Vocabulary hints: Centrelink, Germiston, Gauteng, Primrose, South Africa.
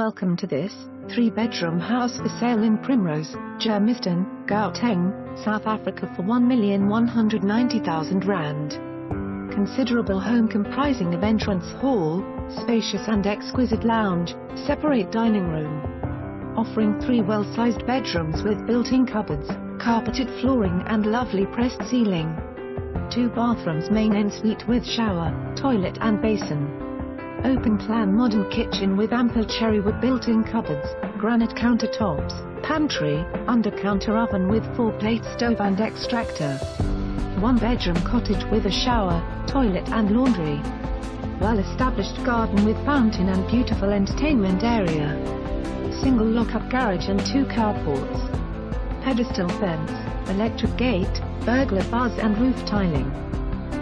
Welcome to this 3-bedroom house for sale in Primrose, Germiston, Gauteng, South Africa for R1,190,000. Considerable home comprising of entrance hall, spacious and exquisite lounge, separate dining room. Offering 3 well-sized bedrooms with built-in cupboards, carpeted flooring and lovely pressed ceiling. 2 bathrooms, main ensuite with shower, toilet and basin. Open-plan modern kitchen with ample cherrywood built-in cupboards, granite countertops, pantry, under-counter oven with 4-plate stove and extractor. 1-bedroom cottage with a shower, toilet and laundry. Well-established garden with fountain and beautiful entertainment area. Single lock-up garage and 2 carports. Pedestal fence, electric gate, burglar bars and roof tiling.